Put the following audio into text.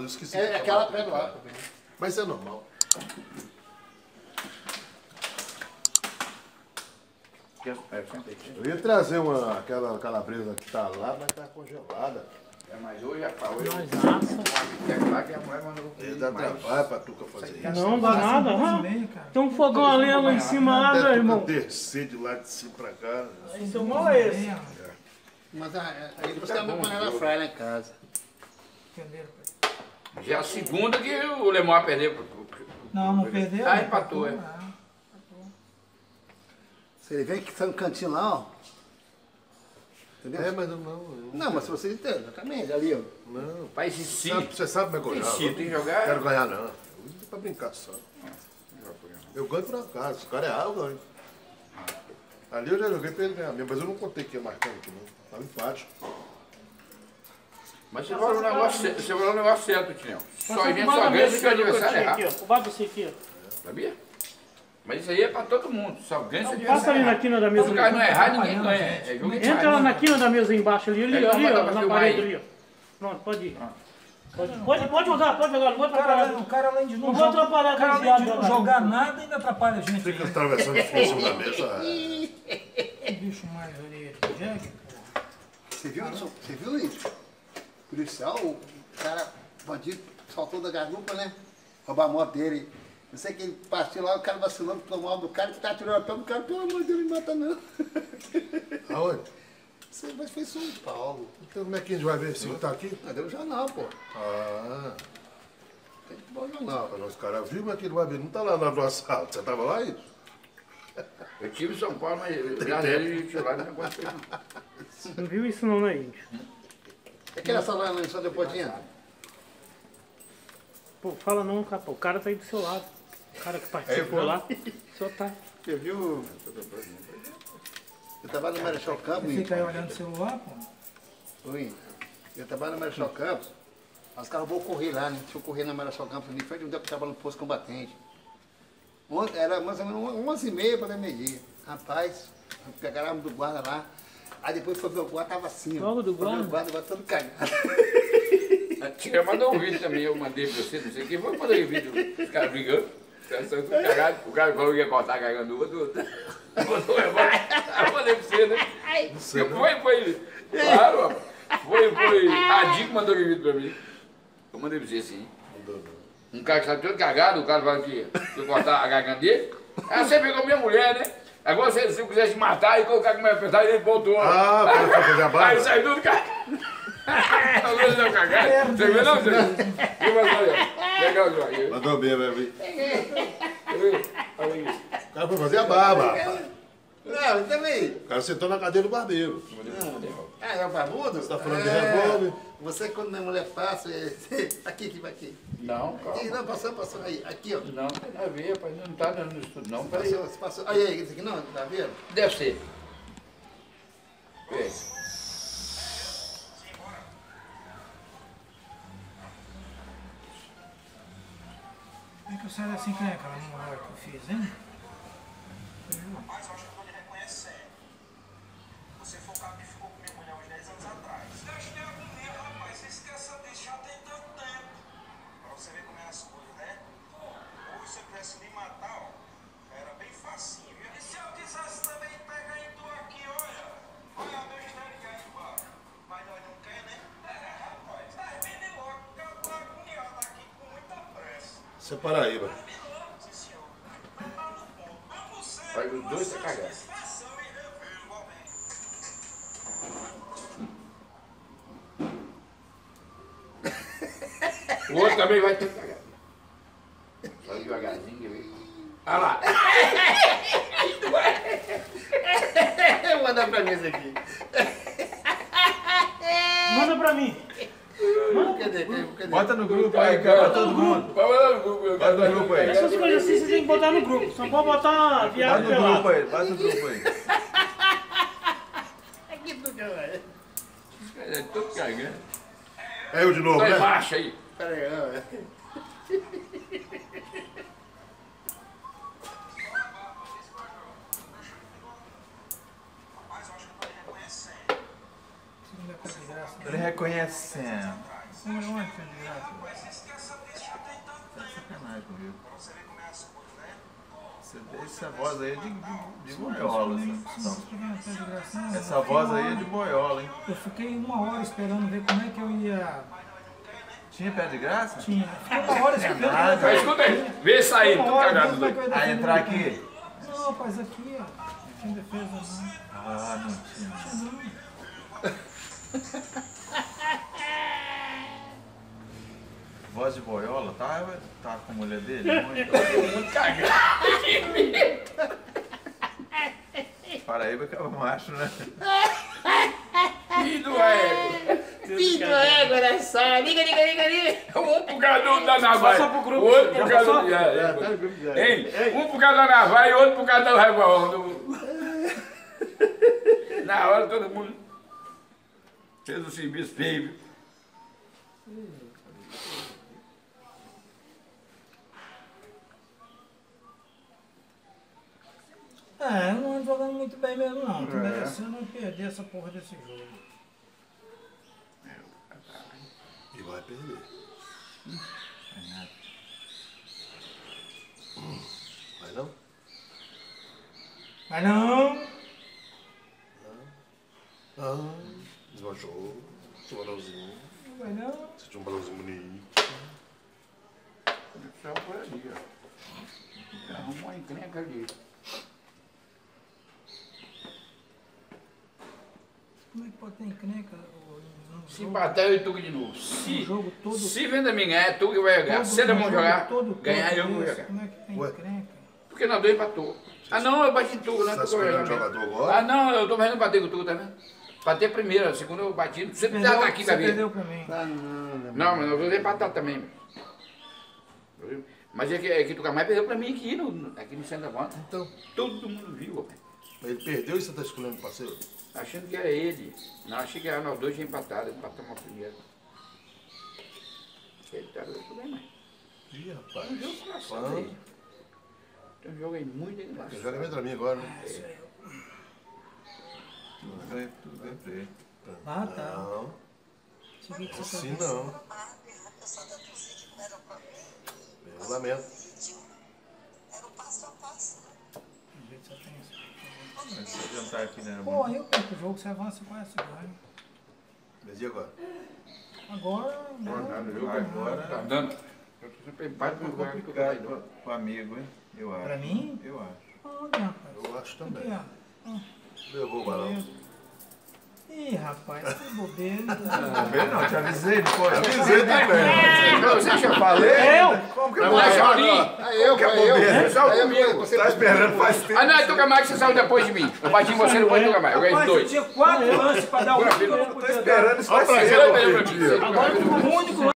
mas eu esqueci. É aquela pé no ar também. Mas é normal. Eu ia trazer uma, aquela calabresa que tá lá, mas tá congelada. É, mas hoje, rapaz, hoje é mais mano. Ele dá trabalho pra Tuca fazer isso. Não, dá nada. Tem um fogão a lenha lá em cima, lá, meu irmão. Descer de lá de cima pra cá. Isso é mó esse. Mas aí você tá acompanhando a fraia lá em casa. Entenderam? Já é a segunda que o Lemar perdeu pro Tuca. Não, não perdeu. Ah, empatou, é. Ele vem que tá no cantinho lá, ó. Entendeu? É, mas não, mas se você entende, exatamente, ali, ó. Não, faz isso. Você sabe como é que eu jogo? Tem que jogar? Quero ganhar, não. É pra brincar só. Eu ganho por acaso. Se o cara errar, eu ganho. Ali eu já joguei pra ele ganhar mesmo, mas eu não contei que ia marcando aqui, não. Tava empate. Mas você falou um negócio certo, Tinhão. Só a gente só ganha se o adversário errar. O Babi aqui, ó. Sabia? Mas isso aí é pra todo mundo, só ganha se adversário. Passa ali na quina da mesa. Se o cara não errar, ninguém ganha. Entra lá na quina da mesa embaixo ali, ó, na parede ali, ó. Pronto, pode ir. Pode jogar, pode jogar, não vou atrapalhar. O cara além de não jogar nada, ainda atrapalha a gente. Fica atravessando os fundos da mesa. Que bicho mais ali, Jack, pô. Você viu isso? O policial, o cara, bandido, saltou da garupa, né? Roubar a moto dele. Não sei que ele partiu lá, o cara vacilando, tomou do cara, que tá atirando a pé do cara, pelo amor de Deus, não mata não. Aonde? Mas foi São Paulo. Então como é que a gente vai ver se ele tá aqui? Não, deu um jornal, pô. Ah. Tem que tomar um jornal pra nós, cara. Viu como é que ele vai ver? Não tá lá na nossa aula. Você tava lá, isso? Eu tive em São Paulo, mas ele tirou lá, não negócio não. Não viu isso não, né, gente? É que era essa lá, só depois tinha? Pô, fala não, cara. O cara tá aí do seu lado. O cara que participou lá, só tá. Você viu? Eu tava no Marechal Campos. Você caiu olhando o celular, pô? Oi. Eu tava no Marechal Campos. Os caras vão correr lá, né? Deixa eu correr na Marechal Campos, ali, frente de onde eu tava no posto combatente. Era mais ou menos 11h30 para meio-dia. Rapaz, pegaram a arma do guarda lá. Aí depois foi ver o guarda, tava assim. Logo do guarda? O guarda todo cagado. Eu mandei um vídeo também, eu mandei pra você, não sei o que, vou mandar um vídeo, os caras brigando, os caras saiu tudo cagado, o cara falou que ia cortar cagando o outro, mandou o irmão, eu mandei pra você, né? Foi, a Dico mandou um vídeo pra mim, eu mandei pra você sim. Um cara que saiu todo cagado, o cara falou que ia cortar a garganta dele, aí você pegou minha mulher, né? Agora se eu quisesse matar e colocar com a minha pesada, ele voltou. Ah, pra fazer a barba. Aí saiu tudo cagado. Você viu não, gente? Mandou bem, velho. O cara foi fazer a barba. Não, também. O cara sentou na cadeira do barbeiro. Ah, é o barbudo? Você tá falando de revólver? Você quando minha mulher passa, aqui, vai aqui. Não, calma. Não, passou aí. Aqui, ó. Não, tem nada a ver, rapaz. Não tá dando no estudo, não. Você passou. Olha aí, isso aqui não, tá vendo? Deve ser. Que eu saio assim que nem aquela memória que eu fiz, hein? Rapaz, eu acho que eu tô lhe reconhecendo. Você foi o cara que ficou com minha mulher uns 10 anos atrás. Deixa de agonia, rapaz. Você esquece disso, já tem tanto tempo. Pra você ver como é as coisas, né? Hoje você pudesse me matar, ó. Era bem facinho, viu? E se eu quisesse também pegar em tu aqui, olha. Olha a minha história que aí embaixo. Mas nós não quer, né? É, rapaz. Tá vindo logo, porque eu tô agoniado aqui com muita pressa. Isso é Paraíba. Vai os dois pra cagar. O outro também vai ter que cagar. Só devagarzinho ali. Olha lá. Manda pra mim isso aqui. Manda pra mim. Bota no grupo aí, cara. Bota no grupo. Bota no grupo aí. Essas coisas assim você tem que botar no grupo. Só pode botar viado pelado. Bota no grupo aí, bota no grupo aí. É que tu ganha. É todo cagando. É eu de novo, né? Baixa aí. Pera aí, olha. Ele reconhecendo. Não, não é feliz. viu? Você deixa essa voz aí de boiola, essa, essa voz aí é de boiola, hein? Eu fiquei uma hora esperando ver como é que eu ia... Tinha pé de graça? Tinha. Fiquei uma hora esperando. Ah, tá. Escuta aí, vê sair, tô cagado doido. Aí entrar aqui? Não, rapaz, aqui, ó. Não tinha defesa, não. Ah, não tinha. Não tinha, não. Voz de boiola, tá? Tá com a mulher dele? Muito cagado, que medo. Paraíba que é o macho, né? Filho do ego. Filho do ego, olha só. Liga, liga, liga, liga. Um pro Gadu da Navaia. Só pro grupo. Outro pro Gadu da Navaia. Um pro Gadu da Navaia e outro pro Gadu da Revolta. Na hora todo mundo fez o serviço feio. É, eu não ando jogando muito bem mesmo, não. Tô merecendo não perder essa porra desse jogo. E vai perder. É nada. Vai não? Vai não! Não. Desbaixou. Seu balãozinho. Não vai não? Você tinha um balãozinho bonito. Ele saiu por ali, ó. Arrumou uma encrenca ali. Como é que pode ter encrenca? Se bater, eu tuque de novo. Se vem da minha ganhar, tu que vai ganhar. Se da mão jogar, ganhar eu não vou jogar. Como é que tem encrenca? Porque nós dois empatou. Ah não, eu bati em tuque, não é tuque vai jogar. Ah não, eu tô vendo bater com tuque, tá vendo? Bater primeiro, a segunda eu bati. Você precisa estar aqui pra ver. Você perdeu pra mim. Não, mas nós vamos empatar também. Mas é que Tucamai perdeu pra mim aqui no centro da volta. Então. Todo mundo viu, ó. Ele perdeu e você tá escolhendo o parceiro? Achando que era ele. Não, achei que era nós dois empatados, empatamos a primeira. Ele tá doido bem mais. Ih, rapaz. Tem um jogo engraçado aí. Tem um jogo aí muito engraçado. Ele joga meio pra mim agora, né? É. Tudo bem pra ele. Ah, tá. Não. Assim não. Eu lamento. Era um passo a passo. A gente só tem isso. Se adiantar aqui, né? Pô, eu perco o jogo, você avança e conhece o ganho. Mas e agora? Agora... Agora... Tá dando. Eu tô sempre empate, mas vou aplicar pro amigo, hein? Eu acho. Pra mim? Eu acho. Olha, rapaz. Eu acho também. Levou o balão. Ih, rapaz, que bobeira. Não, te avisei, pô. Te avisei também. Não, você já falei? Como que eu vou achar? Eu você tá esperando faz tempo. Ah, não, Tuca Maia, você saiu depois de mim. Eu bati em você, depois de Tuca Maia. Eu ganhei dois. Eu tinha 4 lances pra dar um. Eu tô esperando isso faz tempo. Agora o único